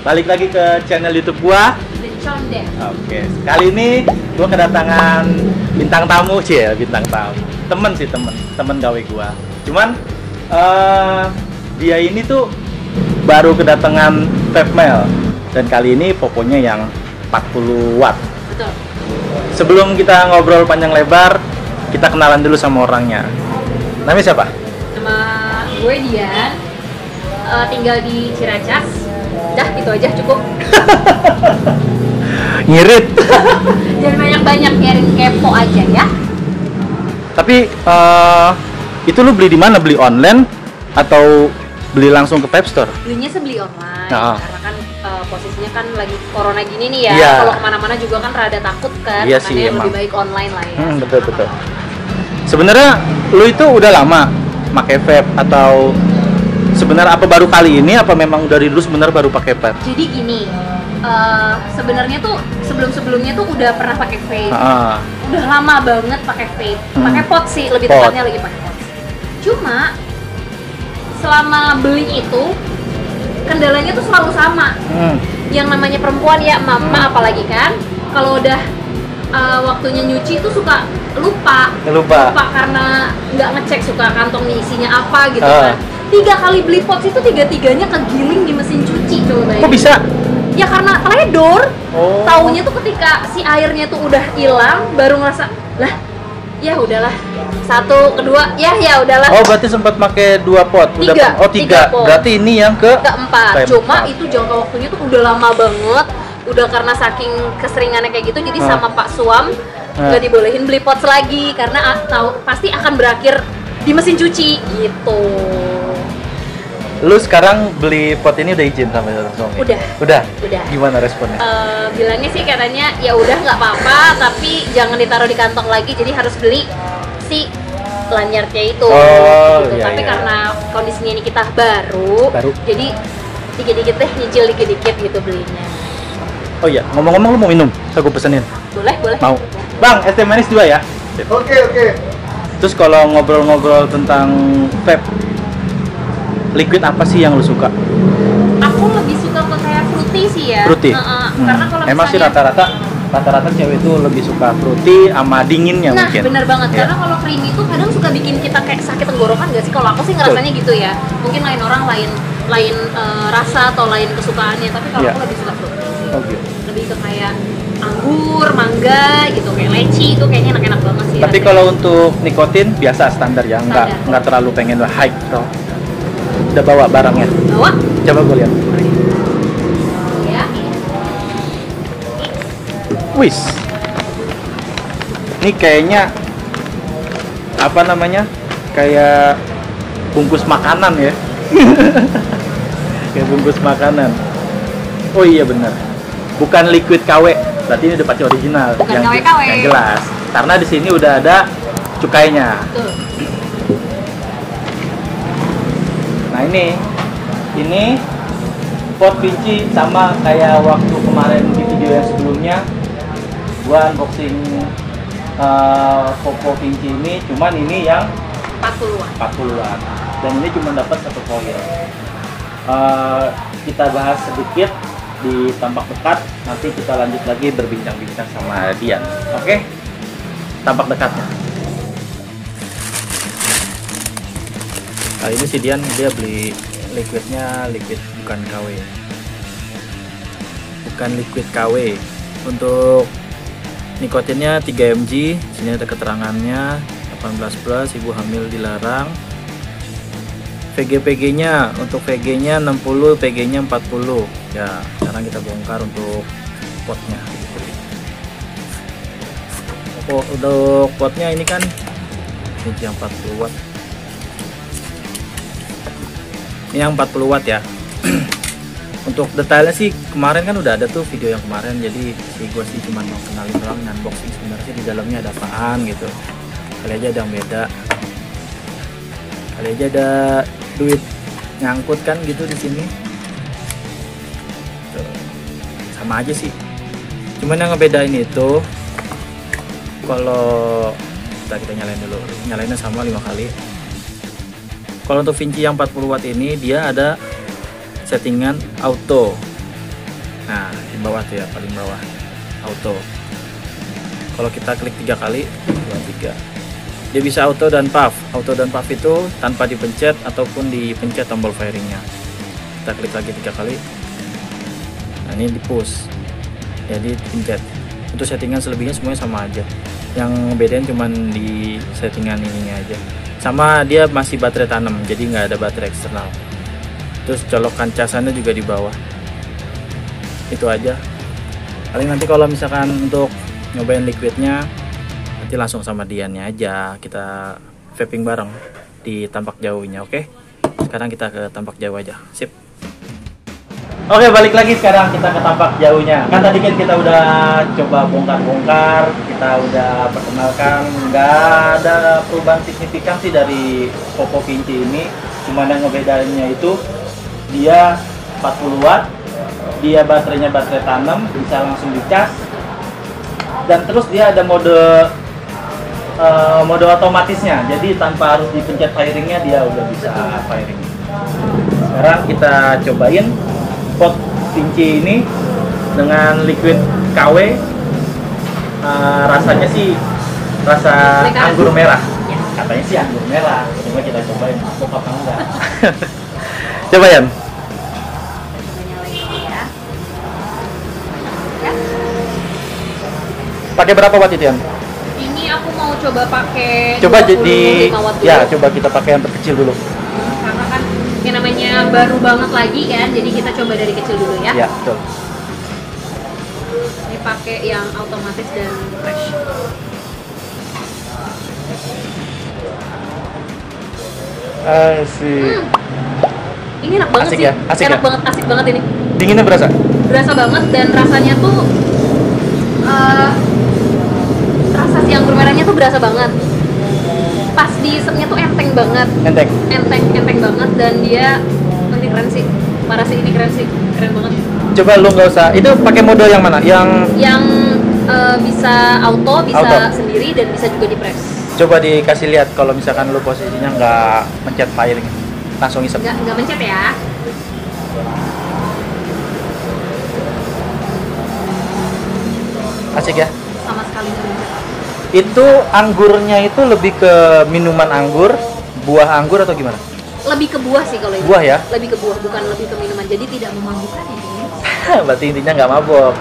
Balik lagi ke channel YouTube gua, The ChonDeath. Oke, kali ini gua kedatangan bintang tamu sih, bintang tamu. Temen sih, temen gawe gua. Cuman dia ini tuh baru kedatangan vape mail, dan kali ini poponya yang 40 watt. Betul. Sebelum kita ngobrol panjang lebar, kita kenalan dulu sama orangnya. Namanya siapa? Nama gue Dian, tinggal di Ciracas. Dah, gitu aja cukup. Ngirit. Jangan banyak-banyak, ngirit, kepo aja ya. Tapi itu lu beli di mana? Beli online atau beli langsung ke vape store? Belinya sih beli online, karena kan posisinya kan lagi corona gini nih ya. Yeah. Kalau kemana-mana juga kan rada takut kan, yeah, makanya sih, lebih baik online lah ya. Betul betul. Sebenarnya lu itu udah lama pakai vape atau sebenarnya apa baru kali ini, apa memang dari dulu sebenarnya baru pakai vape? Jadi gini, sebenarnya tuh sebelum-sebelumnya tuh udah pernah pakai vape, udah lama banget pakai vape, pakai pot sih lebih tepatnya, lagi pakai pot. Cuma selama beli itu kendalanya tuh selalu sama, yang namanya perempuan ya, mama apalagi kan, kalau udah waktunya nyuci tuh suka lupa karena nggak ngecek suka kantong isinya apa gitu kan. 3 kali beli pots itu 3-tiganya kegiling di mesin cuci, coba ya. Kok bisa? Ya karena teledor. Taunya tuh ketika si airnya tuh udah hilang baru ngerasa lah, ya udahlah. 1, kedua, ya udahlah. Oh, berarti sempat pakai 2 pot. 3 pot. Berarti ini yang keempat. Cuma itu jangka waktunya tuh udah lama banget. Udah karena saking keseringannya kayak gitu, jadi sama Pak Suam nggak dibolehin beli pots lagi karena tahu pasti akan berakhir di mesin cuci gitu. Lu sekarang beli pot ini udah izin sama langsung? Udah. Gimana responnya? Bilangnya sih katanya ya udah nggak apa-apa, tapi jangan ditaruh di kantong lagi, jadi harus beli si lanyardnya itu. Gitu. Iya, tapi karena kondisinya ini kita baru. Jadi dikit-dikit deh, nyicil dikit-dikit gitu belinya. Oh iya, ngomong-ngomong lu mau minum? Saya gue pesenin. Boleh. Mau. Bang, es teh manis 2 ya? Oke. Terus kalau ngobrol-ngobrol tentang vape, liquid apa sih yang lu suka? Aku lebih suka kayak fruity sih ya. Fruity? Karena kalau emang sih rata-rata cewek itu lebih suka fruity sama dinginnya mungkin. Nah, bener banget. Yeah. Karena kalau creamy itu kadang suka bikin kita kayak sakit tenggorokan gak sih? Kalau aku sih ngerasanya gitu ya. Mungkin lain orang, lain rasa atau lain kesukaannya. Tapi kalau aku lebih suka fruity sih. Okay. Lebih ke kayak anggur, mangga gitu, kayak leci itu kayaknya enak-enak banget sih. Tapi kalau untuk nikotin biasa standar ya, nggak terlalu pengen high atau. Udah bawa barangnya? Bawa? Coba gue lihat. Ya. Wis. Ini kayaknya apa namanya? Kayak bungkus makanan ya. Kayak bungkus makanan. Oh iya benar. Bukan liquid KW. Berarti ini udah pasti original. Bukan yang KW. Yang jelas. Karena di sini udah ada cukainya. Tuh. Nah ini pot Vinci sama kayak waktu kemarin di video yang sebelumnya gua unboxing Popo Vinci ini, cuman ini yang 40-an dan ini cuma dapat 1 koil. Kita bahas sedikit di tampak dekat, nanti kita lanjut lagi berbincang-bincang sama Dian. Oke? Tampak dekatnya. Kali ini si Dian dia beli liquidnya, bukan KW. Bukan liquid KW. Untuk nikotinnya 3 mg. Sini ada keterangannya 18+, ibu hamil dilarang. VG-nya untuk VG-nya 60, PG-nya 40. Ya, sekarang kita bongkar untuk potnya. Untuk potnya ini kan ini yang 40 watt. Ini yang 40 watt ya. Untuk detailnya sih kemarin kan udah ada tuh video yang kemarin, jadi gue sih cuma mau kenalin doang unboxing sebenarnya di dalamnya ada apaan gitu. Kali aja ada yang beda. Kali aja ada duit nyangkut kan gitu di sini. Tuh. Sama aja sih. Cuman yang ngebedain itu kalau kita nyalain dulu. Nyalainnya sama 5 kali. Kalau untuk Vinci yang 40 watt ini dia ada settingan auto. Nah, di bawah tuh ya, paling bawah auto. Kalau kita klik 3 kali, 2, 3. Dia bisa auto dan puff. Auto dan puff itu tanpa dipencet ataupun dipencet tombol firingnya. Kita klik lagi 3 kali. Nah, ini di push. Jadi pencet. Untuk settingan selebihnya semuanya sama aja. Yang bedain cuman di settingan ininya aja. Sama dia masih baterai tanam, jadi nggak ada baterai eksternal. Terus colokan casannya juga di bawah. Itu aja. Paling nanti kalau misalkan untuk nyobain liquidnya, nanti langsung sama Diannya aja kita vaping bareng di tampak jauhnya. Oke, sekarang kita ke tampak jauh aja. Sip. Oke, balik lagi sekarang kita ke tampak jauhnya. Kan tadi kan kita udah coba bongkar-bongkar, kita udah perkenalkan, nggak ada perubahan signifikan sih dari Poco Vinci ini. Cuma yang ngebedainnya itu dia 40 watt, dia baterainya baterai tanam, bisa langsung dicas. Dan terus dia ada mode otomatisnya, jadi tanpa harus dipencet firingnya dia udah bisa firing. Sekarang kita cobain pot Vinci ini dengan liquid KW. Rasanya sih rasa anggur merah, katanya sih anggur merah, cuma kita cobain aku apa enggak. Coba ya. Pakai berapa watt itu ya? Ini aku mau coba pakai 25 watt dulu. Ya, coba kita pakai yang terkecil dulu. Karena kan yang namanya baru banget lagi kan, jadi kita coba dari kecil dulu ya. Iya, betul. Ini pakai yang otomatis dan fresh. Asik. Ini enak banget asik sih. Ya? Asik enak ya? Banget, asik banget ini. Dinginnya berasa? Berasa banget dan rasanya tuh rasa si anggur merahnya tuh berasa banget. Pas diisepnya tuh enteng banget. Enteng? Enteng, enteng banget dan dia ini keren sih. Parah sih, ini keren sih, keren banget. Coba lu nggak usah, itu pakai mode yang mana? Yang bisa auto, bisa auto sendiri dan bisa juga di press. Coba dikasih lihat kalau misalkan lu posisinya nggak mencet firing, langsung isep. Nggak mencet ya. Asik ya? Sama sekali nggak mencet. Itu anggurnya itu lebih ke minuman anggur, buah anggur atau gimana? Lebih ke buah sih kalau ini. Buah ya? Lebih ke buah, bukan lebih ke minuman. Jadi tidak memabukkan ini. Berarti intinya nggak mabuk.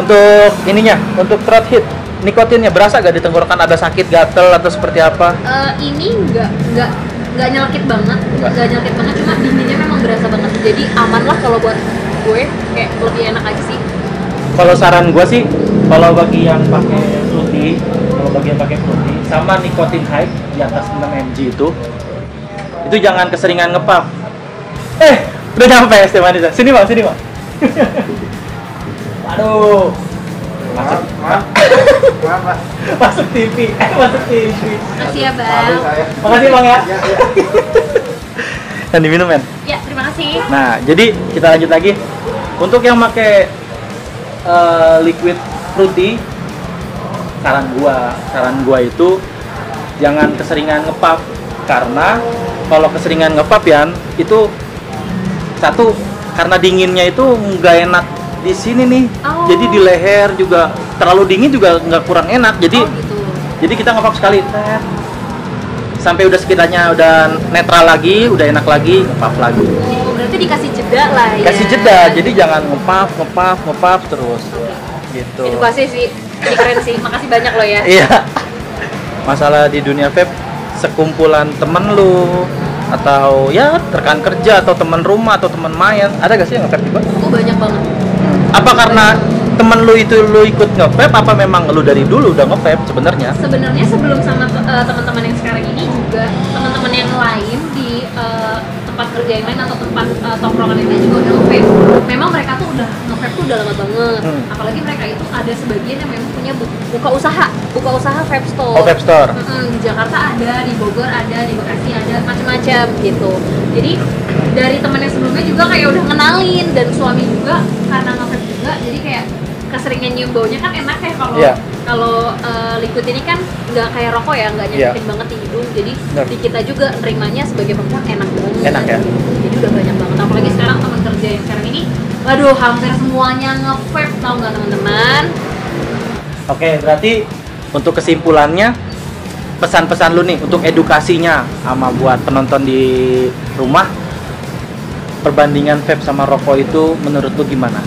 Untuk ininya, untuk throat hit, nikotinnya berasa nggak di tenggorokan? Ada sakit, gatel atau seperti apa? Ini nggak nyelkit banget, nggak nyelkit banget. Cuma dinginnya memang berasa banget. Jadi aman lah kalau buat gue, kayak lebih enak aja sih. Kalau saran gue sih, kalau bagi yang pakai fruity, sama nikotin high di atas 6 mg itu jangan keseringan ngepuff. Udah nyampe es teh manis. Sini bang, sini bang. Aduh, masuk TV, masuk TV. Makasih ya bang. Makasih bang ya. Dan diminum men. Ya, terima kasih. Nah, jadi kita lanjut lagi. Untuk yang pakai liquid fruity, saran gua itu jangan keseringan ngepuff, karena kalau keseringan ngepuff ya itu satu karena dinginnya itu nggak enak di sini nih. Oh. Jadi di leher juga terlalu dingin juga nggak, kurang enak. Jadi gitu. Jadi kita ngepuff sekali sampai udah sekitarnya udah netral lagi, udah enak lagi, ngepuff lagi. Berarti dikasih jeda lah ya. Kasih jeda, jadi jangan ngepuff terus. Okay. Gitu. Edukasi sih, ini keren sih, makasih banyak lo ya. Iya. Masalah di dunia vape, sekumpulan temen lu atau ya rekan kerja atau temen rumah atau temen main, ada gak sih yang ngevape juga? Oh banyak banget. Apa karena temen lu itu lu ikut ngevape? Apa memang lu dari dulu udah ngevape sebenarnya? Sebenarnya sebelum sama teman-teman yang sekarang ini juga teman-teman yang lain di tempat kerja yang lain atau tempat tongkrongan yang lain juga udah ngevape. Memang mereka tuh udah ngevape tuh udah lama banget. Apalagi mereka itu ada sebagian yang memang punya buka usaha vape store. Oh, vape store. Di Jakarta ada, di Bogor ada, di Bekasi ada, macam-macam gitu. Jadi dari temen yang sebelumnya juga kayak udah kenalin, dan suami juga karena ngevape juga, jadi kayak keseringan nyium baunya kan enak ya kalau liquid ini kan nggak kayak rokok ya, nggak nyakitin banget di hidung, jadi di kita juga nerimanya sebagai perempuan enak banget. Enak ya. Jadi udah banyak banget, apalagi sekarang teman kerja kerjain sekarang ini, waduh hampir semuanya nge-vape, tau nggak teman-teman? Oke, berarti untuk kesimpulannya, pesan-pesan lu nih untuk edukasinya sama buat penonton di rumah, perbandingan vape sama rokok itu menurut lu gimana?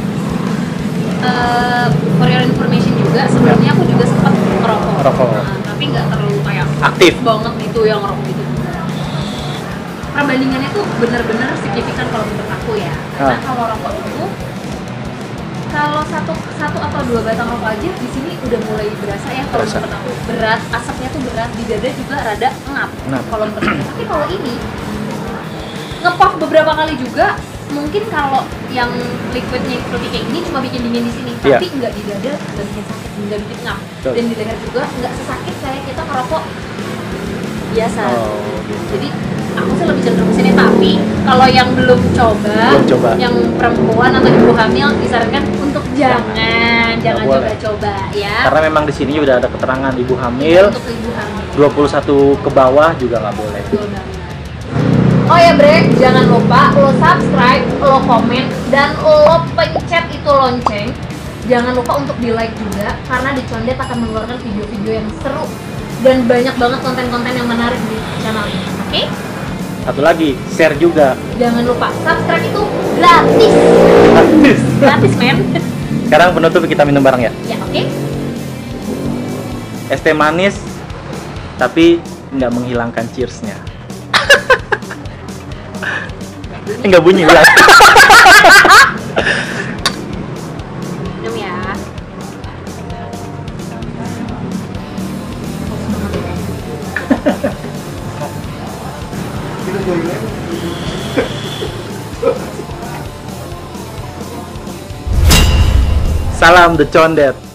For your information juga, sebenarnya aku juga sempat ngerokok. Nah, tapi nggak terlalu kayak aktif banget gitu yang ngerokok gitu. Perbandingannya tuh benar-benar signifikan kalau menurut aku ya. Karena kalau rokok itu, kalau satu atau dua batang rokok aja di sini udah mulai berasa ya kalau menurut aku, berat, asapnya tuh berat, di dada juga rada ngap. Kalau menurut aku, tapi kalau ini ngepuff beberapa kali juga, mungkin kalau yang liquidnya seperti kayak ini cuma bikin dingin di sini, tapi nggak di dada, nggak bikin sakit, nggak bikin ngap, dan di leher juga nggak sesakit kayak kita ngerokok biasa. Jadi aku sih lebih cenderung kesini, tapi kalau yang belum coba, yang perempuan atau ibu hamil disarankan untuk jangan coba ya. Karena memang di sini udah ada keterangan ibu hamil, untuk ibu hamil 21 ke bawah juga nggak boleh. Oh ya Brek, jangan lupa lo subscribe, lo komen, dan lo pencet itu lonceng. Jangan lupa untuk di like juga, karena di ChonDeath akan mengeluarkan video-video yang seru dan banyak banget konten-konten yang menarik di channel ini, oke? Satu lagi, share juga. Jangan lupa, subscribe itu gratis. Gratis men. Sekarang penutup kita minum bareng ya? Ya, oke. Es teh manis, tapi nggak menghilangkan cheersnya. Enggak bunyi ulang. Minum ya. Salam The ChonDeath.